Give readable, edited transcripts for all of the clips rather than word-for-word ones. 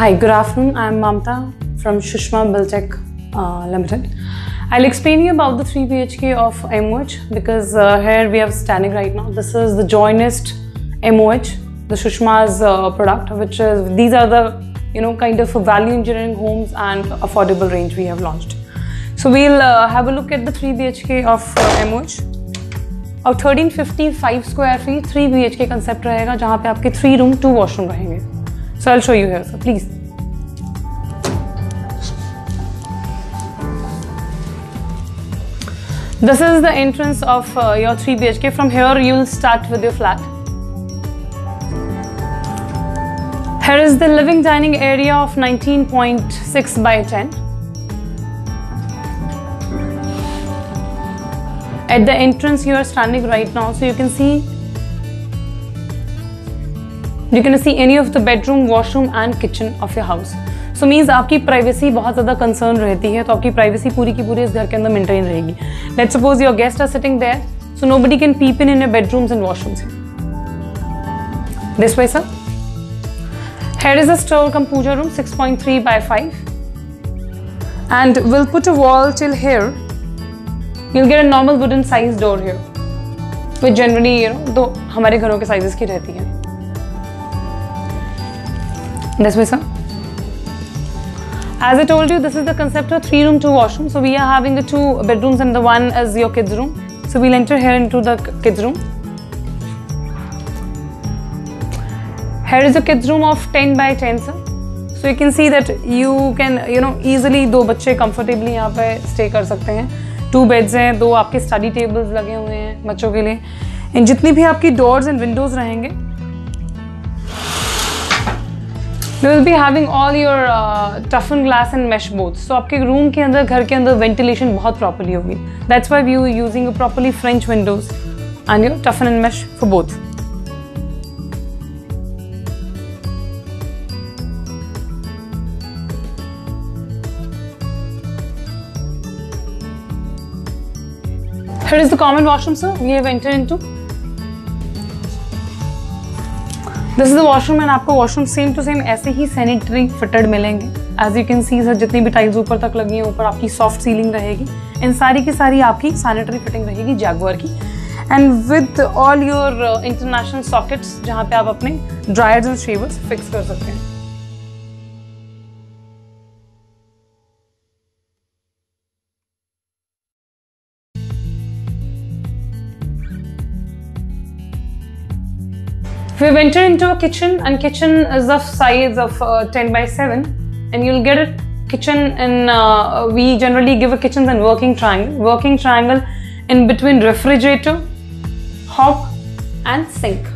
Hi, good afternoon. I am Mamta from Sushma Buildtech Limited. I'll explain you about the 3 BHK of MOH because here we are standing right now. This is the Joynest MOH, the Sushma's product, which is, these are the, kind of value engineering homes and affordable range we have launched. So we'll have a look at the 3 BHK of MOH. और 1355 square feet 3 BHK concept रहेगा जहां पे आपके 3 room 2 washroom रहेंगे. So I will show you here sir please. This is the entrance of your 3 BHK. From here you will start with your flat. Here is the living dining area of 19.6 by 10. At the entrance you are standing right now, so you can see any of the bedroom, washroom and kitchen of your house. So means आपकी privacy बहुत ज़्यादा concern रहती है, तो आपकी privacy पूरी की पूरी इस घर के अंदर maintain रहेगी. Let's suppose your guests are sitting there, so nobody can peep in your bedrooms and washrooms. This way, sir. Here is a store cum puja room, 6.3 by 5, and we'll put a wall till here. You'll get a normal wooden size door here, which generally दो हमारे घरों के sizes की रहती है. This way, sir. As I told you, this is the concept of 3 room 2 washroom. So we are having the 2 bedrooms and the one is your kids room. So we'll enter here into the kids room. Here is a kids room of 10 by 10, sir. So you can see that you can easily 2 बच्चे comfortably यहाँ पे stay कर सकते हैं. 2 beds हैं, 2 आपके study tables लगे हुए हैं बच्चों के लिए. इन जितनी भी आपकी doors and windows रहेंगे, you will be having all your toughened glass and mesh boards. So आपके room के अंदर, घर के अंदर ventilation बहुत properly होगी. That's why we are using a properly French windows and your toughened and mesh for both. Here is the common washroom, sir. We have entered into. This is the washroom and आपको washroom same to same ऐसे ही sanitary fitted मिलेंगे. As you can see, sir, जितनी भी tiles ऊपर तक लगी हैं, ऊपर आपकी soft ceiling रहेगी. इन सारी की सारी आपकी sanitary fitting रहेगी Jaguar की. And with all your international sockets, जहाँ पे आप अपने dryers and shavers fix कर सकते हैं. We've entered into a kitchen, and kitchen is of size of 10 by 7, and you'll get a kitchen in, we generally give a kitchen in working triangle in between refrigerator, hob and sink.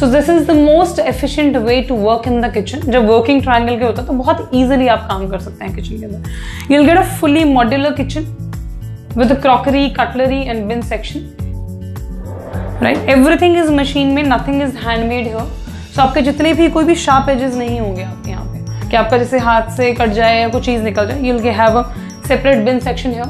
So this is the most efficient way to work in the kitchen. जब working triangle के होता है तो बहुत easily आप काम कर सकते हैं kitchen के अंदर. You'll get a fully modular kitchen with a crockery, cutlery and bin section. Right? Everything is machine made, nothing is handmade here. So आपके जितने भी कोई भी sharp edges नहीं होंगे आपके यहाँ पे कि आपका जैसे हाथ से कट जाए या कोई चीज़ निकल जाए. You'll have a separate bin section here.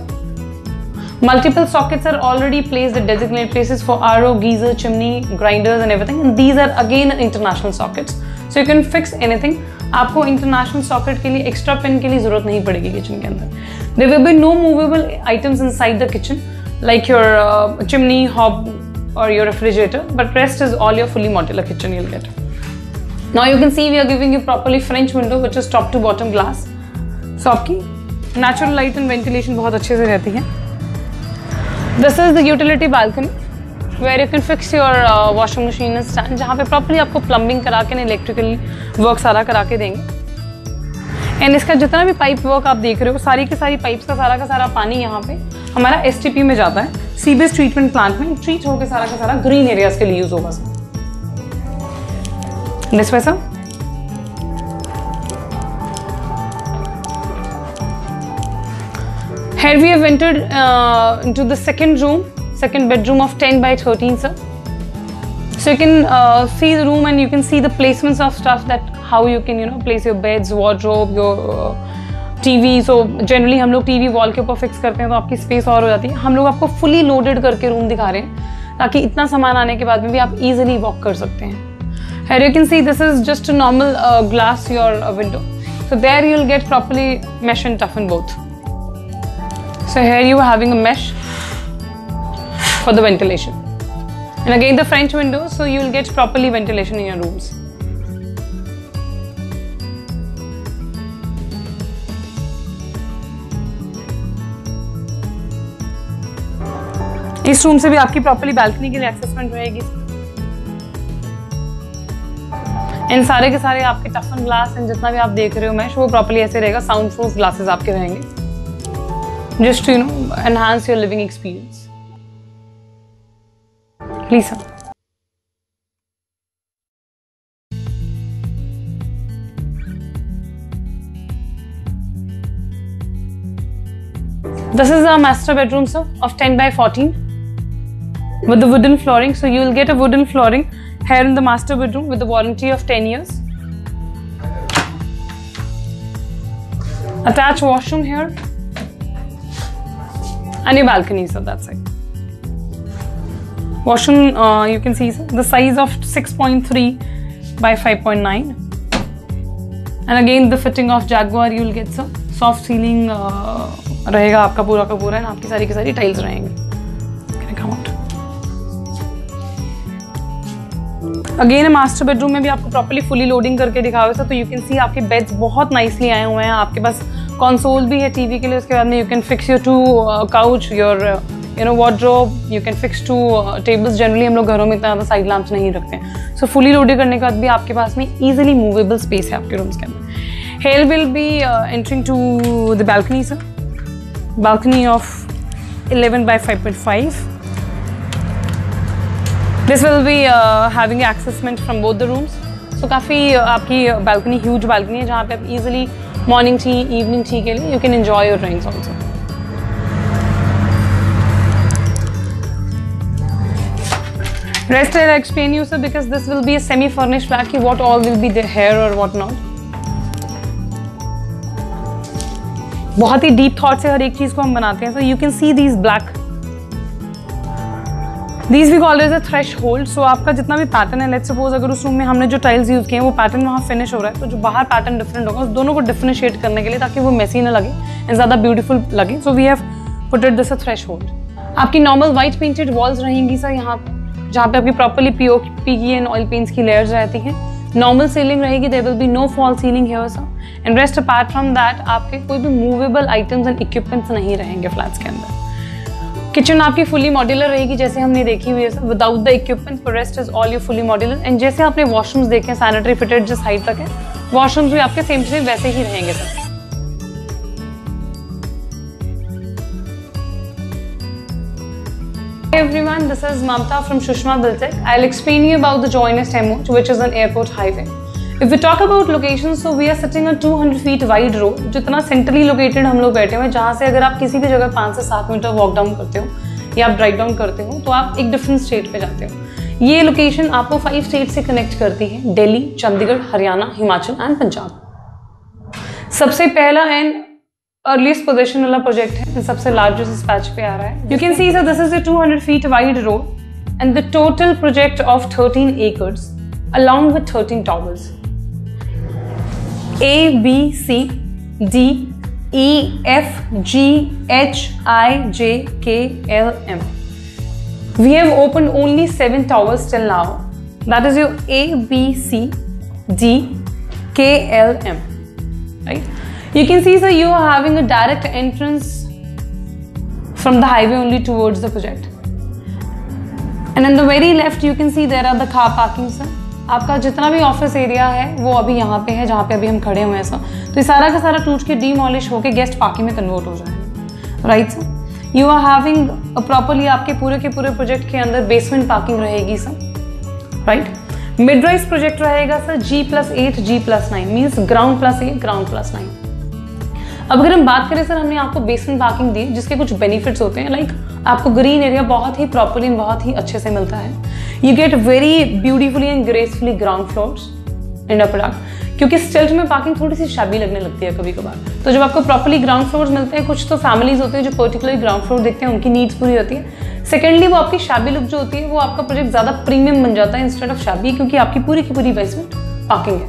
Multiple sockets are already placed at designated places for RO, geyser, chimney, grinders and everything. And these are again international sockets. So you can fix anything. आपको international socket के लिए extra pin के लिए ज़रूरत नहीं पड़ेगी kitchen के अंदर. There will be no movable items inside the kitchen like your chimney, hob or your refrigerator, but rest is all your fully modular kitchen you'll get. Now you can see we are giving you properly French window which is top to bottom glass. So आपकी natural light and ventilation बहुत अच्छे से रहती है. This is the utility balcony where you can fix your washing machine and stand, जहाँ पे properly आपको plumbing करा के electrical work सारा करा के देंगे. And इसका जितना भी pipe work आप देख रहे हो, सारी के सारी pipes का सारा पानी यहाँ पे हमारा STP में जाता है, सीवेज ट्रीटमेंट प्लांट में ट्रीट होकर सारा का सारा ग्रीन एरियाज के लिए यूज होगा. This way sir. Here we have entered into the second bedroom of 10 by 13, sir. So you can see the room and you can see the placements of stuff, that how you can place your beds, wardrobe, your TV. So generally हम लोग TV wall के ऊपर fix करते हैं तो आपकी space और हो जाती है. हम लोग आपको फुली लोडेड करके रूम दिखा रहे हैं ताकि इतना सामान आने के बाद में भी आप इजीली वॉक कर सकते हैं. Here you can see this is just a normal glass or a window. So there you will get properly mesh and toughen both. So here you are having a mesh for the ventilation. And again the French window, so you will get properly ventilation in your rooms. इस room से भी आपकी properly balcony के लिए assessment रहेगी। इन सारे के सारे आपके टफन ग्लास एंड जितना भी आप देख रहे हो मैश वो प्रॉपर्ली ऐसे रहेगा, साउंड प्रूफ ग्लासेस आपके रहेंगे। Just you know enhance your living experience. Please sir. This is our master bedroom, sir, of 10 by 14. With the wooden flooring, so you will get a wooden flooring here in the master bedroom with a warranty of 10 years. Attached washroom here and your balcony, so that's it. Washroom, you can see the size of 6.3 by 5.9. And again the fitting of Jaguar you will get, sir. Soft ceiling रहेगा आपका पूरा का पूरा और आपकी सारी की सारी tiles रहेंगी. अगेन मास्टर बेडरूम में भी आपको प्रॉपर्ली फुली लोडिंग करके दिखाओ सर, तो यू कैन सी आपके बेड्स बहुत नाइसली आए हुए हैं. आपके पास कंसोल भी है टीवी के लिए, उसके बाद में you can fix your 2 couch, your you know wardrobe, you can fix 2 tables. Generally हम लोग घरों में इतना साइड लैंप्स नहीं रखते हैं, सो फुली लोडिंग करने के बाद भी आपके पास में ईजिली मूवेबल स्पेस है आपके रूम्स के अंदर. He'll will be entering to the balcony sir, balcony of 11 by 5.5. This will be having accessment from both the rooms. So काफ़ी आपकी balcony huge balcony है जहाँ पे आप easily morning tea, evening tea के लिए you can enjoy your drinks also. Rest I'll explain you sir, because this will be a semi-furnished flat. What all will be there here or what not. बहुत ही deep thought से हर एक चीज़ को हम बनाते हैं. So you can see these black. These we call as a threshold. So आपका जितना भी पैटर्न है, let's suppose अगर उस रूम में हमने जो टाइल्स यूज़ किए हैं वो पैटर्न वहाँ फिनिश हो रहा है, तो जो बाहर पैटर्न डिफरेंट होगा उस दोनों को डिफरेंशिएट करने के लिए, ताकि वो मेसी ना लगे एंड ज़्यादा ब्यूटीफुल लगे. So we have put it this a threshold. आपकी नॉर्मल वाइट पेंटेड वॉल्स रहेंगी सर यहाँ, जहाँ पे आपकी प्रॉपर्ली POP की एंड ऑयल पेंट्स की लेयर्स रहती हैं. नॉर्मल सीलिंग रहेगी, there will be no fall ceiling here sir. And rest apart from that आपके कोई भी मूवेबल आइटम्स एंड इक्विपमेंट्स नहीं रहेंगे फ्लैट्स के अंदर. किचन आपकी फुली मॉड्यूलर रहेगी जैसे हमने देखी हुई है sir, without the equipment. For rest is all you fully modular. And जैसे आपने वॉशरूम्स देखे हैं सैनिटरी फिटेड जिस हाइट तक है, वॉशरूम्स भी आपके सेम सेम वैसे ही रहेंगे sir. Hey everyone, this is Mamta from Sushma Buildtech. I'll explain you about the Joynest MOH, which is an airport highway. If we talk about locations, so we are sitting on 200 feet wide road, जितना centrally located हम लोग बैठे हुए हैं, जहाँ से अगर आप किसी भी जगह 5 से 7 मीटर वॉक डाउन करते हो या आप ड्राइव डाउन करते हो तो आप एक डिफरेंट स्टेट पे जाते हो. ये लोकेशन आपको 5 स्टेट से कनेक्ट करती है, दिल्ली, चंडीगढ़, हरियाणा, हिमाचल एंड पंजाब. सबसे पहला एंड अर्लीस्ट पोजिशन वाला प्रोजेक्ट है, सबसे लार्जेस्ट इस पैच पे आ रहा है. You can see sir, this is a 200 feet wide road and the total project of 13 acres along with 13 towers. ABCDEFGHIJKLM. We have opened only 7 towers till now. That is your ABCDKLM, right? You can see sir, you are having a direct entrance from the highway only towards the project. And on the very left, you can see there are the car parking sir. आपका जितना भी office area है वो अभी यहाँ पे है जहाँ पे अभी हम खड़े हुए हैं सर, तो ये सारा का सारा टूट के डीमोलिश होके गेस्ट पार्किंग में कन्वर्ट हो जाएगा, right sir. You are having properly आपके पूरे के पूरे प्रोजेक्ट के अंदर बेसमेंट पार्किंग रहेगी sir, right. Mid rise project रहेगा sir, G+8 G+9 means ground plus 8 ground plus 9. अब अगर हम बात करें सर, हमने आपको बेसमेंट पार्किंग दी जिसके कुछ बेनिफिट्स होते हैं. लाइक आपको ग्रीन एरिया बहुत ही प्रॉपर्ली बहुत ही अच्छे से मिलता है. You get very beautifully and gracefully ground floors and upper. क्योंकि स्टिल्ट में पार्किंग थोड़ी सी शाबी लगने लगती है कभी कभार। तो जब आपको प्रॉपर्ली ग्राउंड फ्लोर्स मिलते हैं, कुछ तो फैमिलीज होती है जो पर्टिकुलरली ग्राउंड फ्लोर देखते हैं, उनकी नीड्स पूरी होती है। सेकेंडली वो आपकी शाबी लुक जो होती है वो आपका प्रोजेक्ट ज़्यादा प्रीमियम बन जाता है इंस्टेड ऑफ शाबी, क्योंकि आपकी पूरी की पूरी बेसमेंट पार्किंग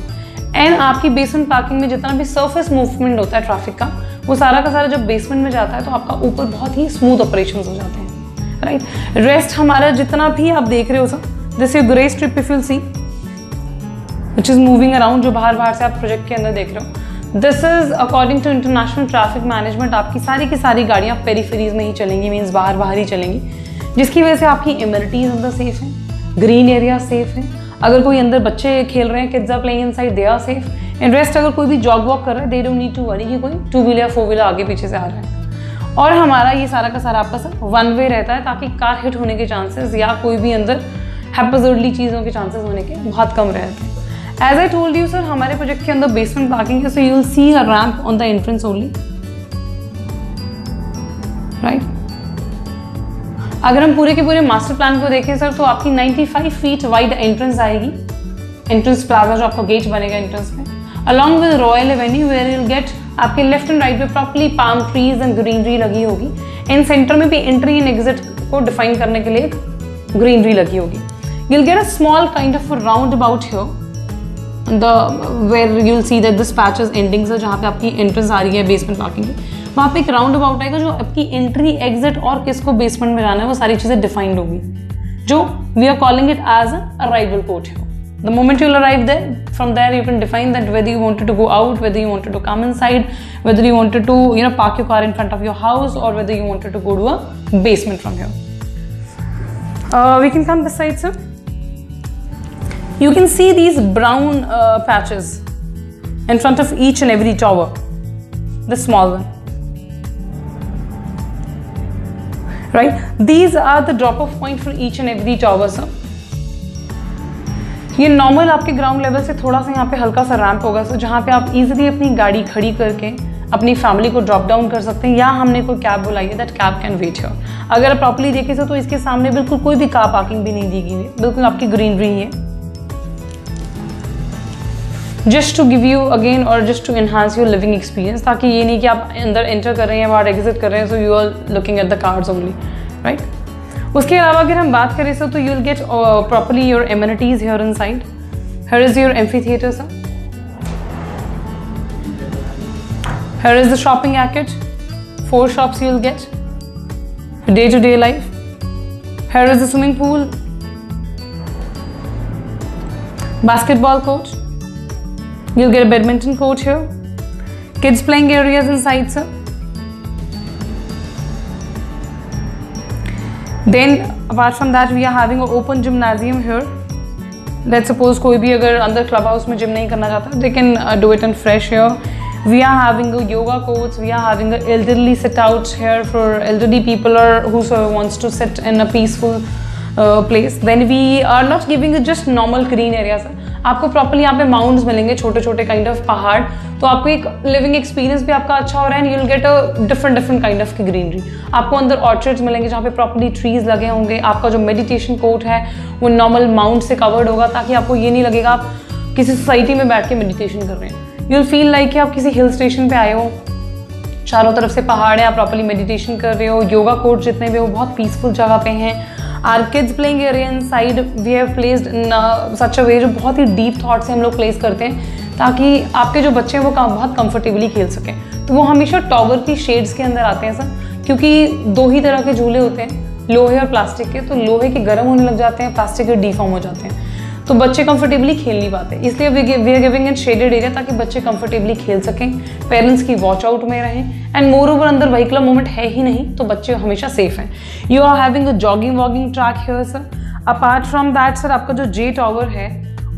है। एंड आपकी बेसमेंट पार्किंग में जितना भी सर्फेस मूवमेंट होता है ट्रैफिक का, वो सारा का सारा जब बेसमेंट में जाता है तो आपका ऊपर बहुत ही स्मूथ ऑपरेशन हो जाते हैं, राइट। रेस्ट हमारा जितना भी आप देख रहे हो सब, जैसे grey strip if you see which is moving around, जो बाहर बाहर से आप प्रोजेक्ट के अंदर देख रहे हो, this is according to international traffic management. आपकी सारी की सारी गाड़ियाँ पेरीफेरीज में ही चलेंगी, मीन्स बाहर बाहर ही चलेंगी, जिसकी वजह से आपकी इमर्टीज अंदर सेफ हैं, ग्रीन एरिया सेफ हैं, अगर कोई अंदर बच्चे खेल रहे हैं, kids are playing inside, they are safe. And rest अगर कोई भी जॉग वॉक कर रहा है, they don't need to worry कि कोई टू व्हीलर या फोर व्हीलर आगे पीछे से आ रहा है। और हमारा ये सारा का सारा आपका सब वन वे रहता है, ताकि कार हिट होने के चांसेस या कोई भी अंदर हैप्पजर्डली चीज़ों के चांसेस होने के बहुत कम रहते हैं। As I told you, sir, हमारे प्रोजेक्ट के अंदर बेसमेंट पार्किंग है, so you will see a ramp on the entrance only, right? अगर हम पूरे के पूरे मास्टर प्लान को देखें सर, तो आपकी 95 फीट वाइड एंट्रेंस आएगी, एंट्रेंस प्लाजा जो आपका गेट बनेगा एंट्रेंस में, along with royal avenue where you'll get आपके लेफ्ट एंड राइट पे properly palm trees and greenery लगी होगी, एंड सेंटर में भी एंट्री एंड एग्जिट को डिफाइन करने के लिए ग्रीनरी लगी होगी। You'll get a small kind of roundabout here where you'll see that this patch is ending sir, जहाँ पे आपकी एंट्रेंस आ रही है बेसमेंट पार्किंग की, वहाँ पे एक राउंड अबाउट आएगा जो आपकी एंट्री एग्जिट और किसको बेसमेंट में जाना है वो सारी चीज़ें डिफाइंड होगी, जो we are calling it as arrival port है। The moment you'll arrive there, from there you can define that whether you wanted to go out, whether you wanted to come inside, whether you wanted to park your car in front of your house, और whether you wanted to go to a basement from here. We can come this side sir, you can see these brown patches in front of each and every tower, the small one, right? These are the drop off point for each and every tower sir. ये normal आपके ground level से थोड़ा सा यहाँ पे हल्का सा ramp होगा सर, जहाँ पे आप easily अपनी गाड़ी खड़ी करके अपनी फैमिली को ड्रॉप डाउन कर सकते हैं, या हमने कोई कैब बुलाई है that cab can wait here. अगर आप प्रॉपर्ली देखें सर, तो इसके सामने बिल्कुल कोई भी कार पार्किंग भी नहीं दी गई है, बिल्कुल आपकी ग्रीनरी है। Just to give you again और just to enhance your living experience, ताकि ये नहीं कि आप अंदर एंटर कर रहे हैं बाहर एग्जिट कर रहे हैं, so you are looking at the cars only, right. उसके अलावा अगर हम बात करें सर, तो you will get properly your amenities here inside. Here is your amphitheatre sir, here is the shopping arcade, 4 shops you will get day to day life. Here is the swimming pool, basketball court, you'll get a badminton court here, kids playing areas inside sir, then apart from that we are having an open gymnasium here. Let's suppose koi bhi agar andar club house mein gym nahi karna chahta, they can do it in fresh here. We are having a yoga courts, we are having a elderly sit out here for elderly people or whosoever wants to sit in a peaceful place. Then we are not giving just normal green area sir, आपको properly यहाँ पे mounts मिलेंगे, छोटे छोटे kind of पहाड़, तो आपको एक लिविंग एक्सपीरियंस भी आपका अच्छा हो रहा है। You will get a different different kind of greenery, आपको अंदर ऑर्चर्ड्स मिलेंगे जहाँ पे प्रॉपर्ली ट्रीज लगे होंगे। आपका जो मेडिटेशन कोर्ट है वो नॉर्मल माउंट से कवर्ड होगा, ताकि आपको ये नहीं लगेगा आप किसी सोसाइटी में बैठ के मेडिटेशन कर रहे हैं। यू विल फील लाइक कि आप किसी हिल स्टेशन पे आए हो, चारों तरफ से पहाड़ है, आप प्रॉपर्ली मेडिटेशन कर रहे हो। योगा कोर्ट जितने भी वो बहुत पीसफुल जगह पे हैं। Our kids playing area inside we have placed in such a way जो बहुत ही deep thought से हम लोग place करते हैं, ताकि आपके जो बच्चे हैं वो बहुत comfortably खेल सकें। तो वो हमेशा tower की shades के अंदर आते हैं सर, क्योंकि दो ही तरह के झूले होते हैं, लोहे और प्लास्टिक के। तो लोहे के गर्म होने लग जाते हैं, प्लास्टिक के डिफॉर्म हो जाते हैं, तो बच्चे comfortably खेल नहीं पाते। इसलिए we are giving in shaded area, ताकि बच्चे comfortably खेल सकें, पेरेंट्स की वॉच आउट में रहें, एंड मोर ओवर अंदर व्हीकल मोमेंट है ही नहीं, तो बच्चे हमेशा सेफ हैं। You are having a jogging walking track here sir. Apart from that sir, आपका जो जे टावर है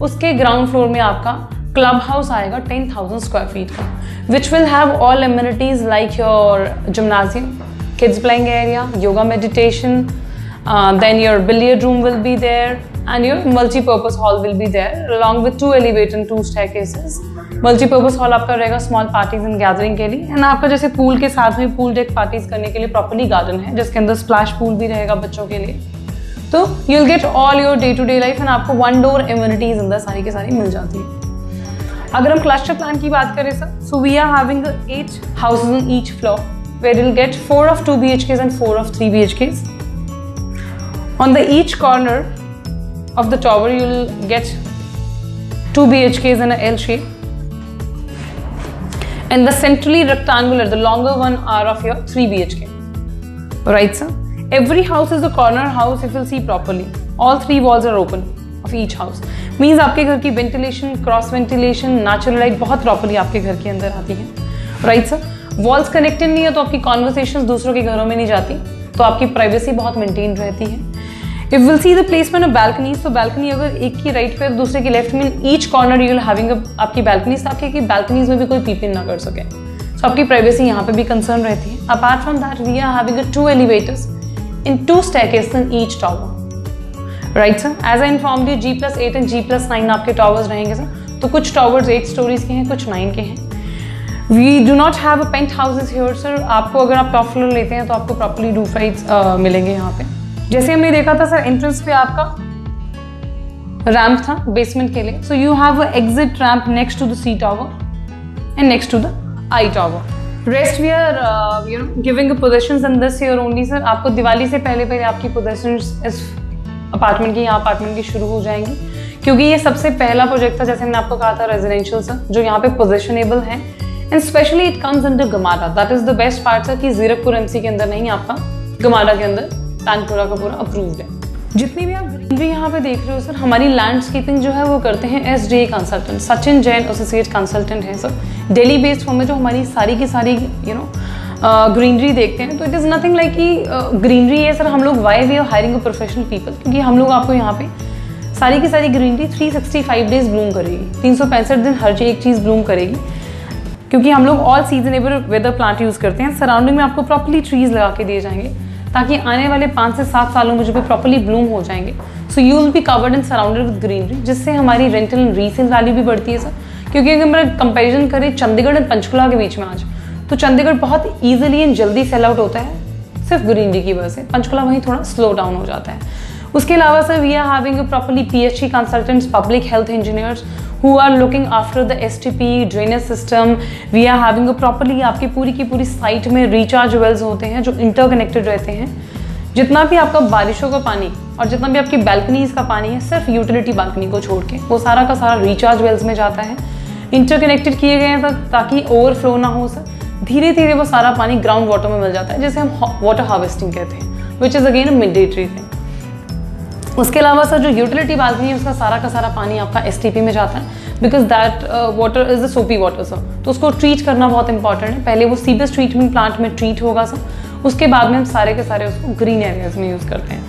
उसके ग्राउंड फ्लोर में आपका क्लब हाउस आएगा 10,000 स्क्वायर फीट का, which will have all amenities like your gymnasium, kids playing area, yoga meditation, then your billiard room will be there and your multi-purpose hall will be there along with 2 elevator and 2 staircases. Multi-purpose hall आपका रहेगा small parties and gathering के लिए, and आपका जैसे pool के साथ में pool deck parties करने के लिए properly garden है, जिसके अंदर splash pool भी रहेगा बच्चों के लिए। तो you'll get all your day-to-day life, and आपको one door amenities अंदर सारी के सारी मिल जाती है। अगर हम क्लस्टर प्लान की बात करें sir, so we are having 8 houses on each floor where you'll get 4 of 2 BHKs and 4 of 3 BHKs. On the each corner of the tower you'll get 2 BHKs in a L shape. And the centrally rectangular, the longer one, are of your 3 BHK. Alright sir? Every house is a corner house if you'll see properly. All 3 walls are open of each house. Means आपके घर की ventilation, cross ventilation, natural light बहुत properly आपके घर के अंदर आती है. Right sir? वॉल्स कनेक्टेड नहीं है तो आपकी कॉन्वर्सेशंस दूसरों के घरों में नहीं जाती, तो आपकी प्राइवेसी बहुत मेंटेन रहती है. If will see the placement of balconies, तो बालकनी अगर एक की राइट पे दूसरे की लेफ्ट में, each corner you will having आपकी बालकनीज, ताकि कि बालकनीज में भी कोई पीपल ना कर सके. सो आपकी प्राइवेसी यहाँ पे भी कंसर्न रहती है. Apart from that we are having 2 elevators in 2 staircase in each tower. Right sir, as I informed you G+8 and G+9 आपके टॉवर्स रहेंगे सर. तो कुछ टॉवर्स 8 स्टोरीज के हैं, कुछ 9 के हैं. We do not have a penthouses here sir. आपको अगर आप टॉप फ्लोर लेते हैं तो आपको प्रॉपर्ली रूफ राइट्स मिलेंगे यहाँ पे. जैसे हमने देखा था सर, एंट्रेंस पे आपका रैम्प था बेसमेंट के लिए. So you have exit ramp next to the C tower and next to the I tower. Rest we are you know giving possessions in this year only sir. आपको दिवाली से पहले आपकी possessions इस apartment की, यहाँ apartment की शुरू हो जाएंगी, क्योंकि ये सबसे पहला प्रोजेक्ट था जैसे हमने आपको कहा था रेजिडेंशियल सर, जो यहाँ पे पोजेशनेबल है. And specially it comes under Gamada. That is the best part sir, कि जीरकपुर एमसी के अंदर नहीं, आपका Gamada के अंदर तानपुरा का पूरा अप्रूव्ड है. जितनी भी आप ग्रीनरी यहाँ पे देख रहे हो सर, हमारी लैंडस्केपिंग जो है वो करते हैं SGA consultant, Sachin Jain associate consultant हैं सर. दिल्ली बेस्ड फॉर्म है जो हमारी सारी की सारी यू नो ग्रीनरी देखते हैं. तो इट इज़ नथिंग लाइक कि ग्रीनरी है सर. हम लोग why we are hiring professional people, क्योंकि हम लोग आपको यहाँ पे सारी की सारी ग्रीनरी 365 डेज ब्लूम करेगी, 365 दिन हर एक चीज़ ब्लूम करेगी, क्योंकि हम लोग all seasonable weather plant use करते हैं. सराउंडिंग में आपको प्रॉपर्ली ट्रीज लगा के दिए जाएंगे, ताकि आने वाले 5 से 7 सालों में जो भी प्रॉपर्ली ब्लूम हो जाएंगे. So you will be covered and surrounded with greenery, जिससे हमारी रेंटल एंड रीसेल वैल्यू भी बढ़ती है सर. क्योंकि अगर मैं कंपेरिजन करें चंडीगढ़ एंड पंचकुला के बीच में आज, तो चंडीगढ़ बहुत ईजिली एंड जल्दी सेल आउट होता है सिर्फ ग्रीनरी की वजह से. पंचकुला वहीं थोड़ा स्लो डाउन हो जाता है. उसके अलावा sir we are having properly PHE consultants, public health engineers who are looking after the STP, drainage system. We are having a properly आपकी पूरी की पूरी साइट में रिचार्ज वेल्स होते हैं जो इंटरकनेक्टेड रहते हैं. जितना भी आपका बारिशों का पानी और जितना भी आपकी बालकनीज का पानी है, सिर्फ यूटिलिटी बालकनी को छोड़ के वो सारा का सारा रिचार्ज वेल्स में जाता है. इंटरकनेक्टेड किए गए हैं सर, ताकि ओवरफ्लो ना हो सर. धीरे धीरे वो सारा पानी ग्राउंड वाटर में मिल जाता है, जैसे हम वाटर हार्वेस्टिंग कहते हैं, which is again a mandatory thing. उसके अलावा सर जो यूटिलिटी बालकनी है, उसका सारा का सारा पानी आपका STP में जाता है, because that water is the soapy water sir. तो उसको ट्रीट करना बहुत इंपॉर्टेंट है. पहले वो सीवेज ट्रीटमेंट प्लांट में ट्रीट होगा सर, उसके बाद में हम सारे के सारे उसको ग्रीन एरियाज में यूज़ करते हैं.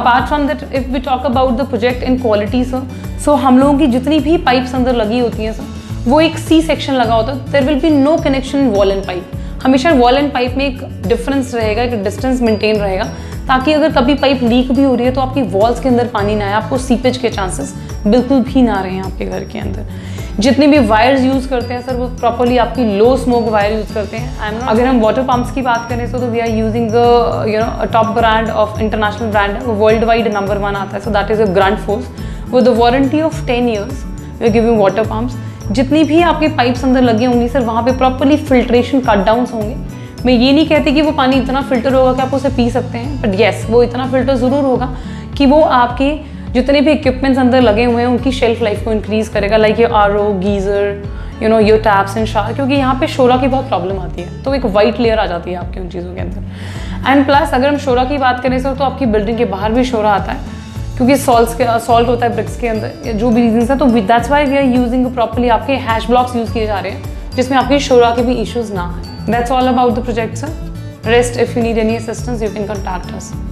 Apart from that if we talk about the project in quality sir, so हम लोगों की जितनी भी पाइप्स अंदर लगी होती हैं सर, वो एक C-सेक्शन लगा होता है. There will be no connection wall and pipe. हमेशा वॉल एंड पाइप में एक डिफरेंस रहेगा, एक डिस्टेंस मेंटेन रहेगा, ताकि अगर कभी पाइप लीक भी हो रही है तो आपकी वॉल्स के अंदर पानी ना आए, आपको सीपेज के चांसेस बिल्कुल भी ना रहे हैं आपके घर के अंदर. जितने भी वायर्स यूज़ करते हैं सर, वो प्रॉपर्ली आपकी लो स्मोक वायर यूज़ करते हैं. एंड अगर हम वाटर पंप्स की बात करें सो, तो we are using the you know top brand of international brand, world wide number 1 आता है. So that is a Grundfos with the warranty of 10 years we are giving water pumps. जितनी भी आपके pipes अंदर लगी होंगी sir, वहाँ पे प्रॉपर्ली फिल्ट्रेशन कट डाउन्स होंगे. मैं ये नहीं कहती कि वो पानी इतना फिल्टर होगा कि आप उसे पी सकते हैं, बट येस वो इतना फिल्टर ज़रूर होगा कि वो आपके जितने भी इक्विपमेंट्स अंदर लगे हुए हैं उनकी शेल्फ लाइफ को इंक्रीज़ करेगा, लाइक ये RO, geyser, you know your taps and shower, क्योंकि यहाँ पे शोरा की बहुत प्रॉब्लम आती है. तो एक वाइट लेयर आ जाती है आपके उन चीज़ों के अंदर. एंड प्लस अगर हम शोरा की बात करें सर, तो आपकी बिल्डिंग के बाहर भी शोरा आता है, क्योंकि सॉल्ट होता है ब्रिक्स के अंदर, जो भी रीजन्स है. तो that's why we are using properly आपके हैश ब्लॉक्स यूज़ किए जा रहे हैं, जिसमें आपके शोरा के भी इश्यूज़ ना आए. That's all about the project sir. Rest if you need any assistance you can contact us.